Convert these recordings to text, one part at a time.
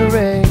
misery.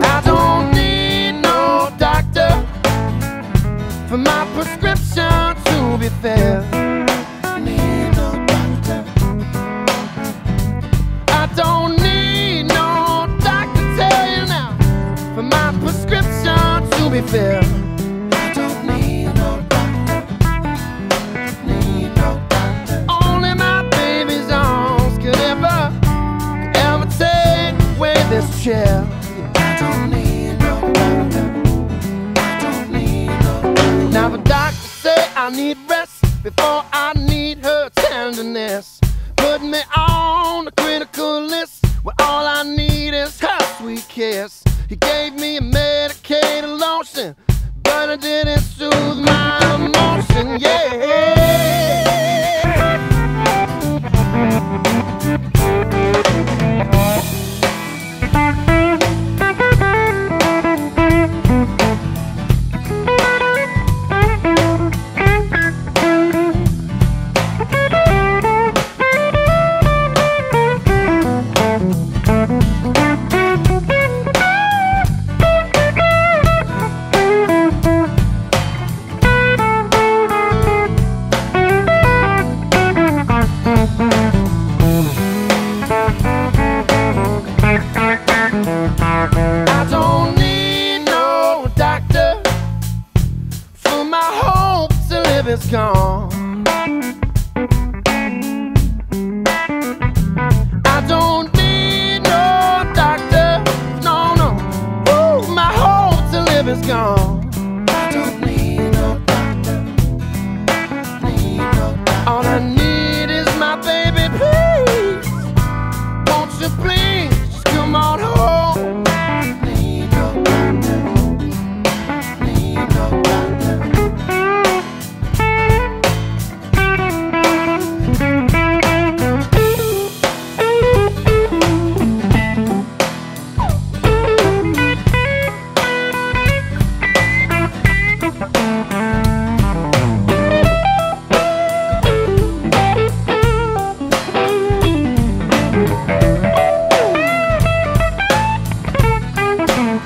I don't need no doctor for my prescription to be filled. I don't need no doctor, need no doctor. Only my baby's arms could ever take away this chill. I don't need no doctor, I don't need no doctor. Now the doctor said I need rest before I need her tenderness. Put me on the critical list where all I need is her sweet kiss. He gave me a medicated lotion, but it didn't soothe my emotion, I don't need no doctor, for my hope to live is gone.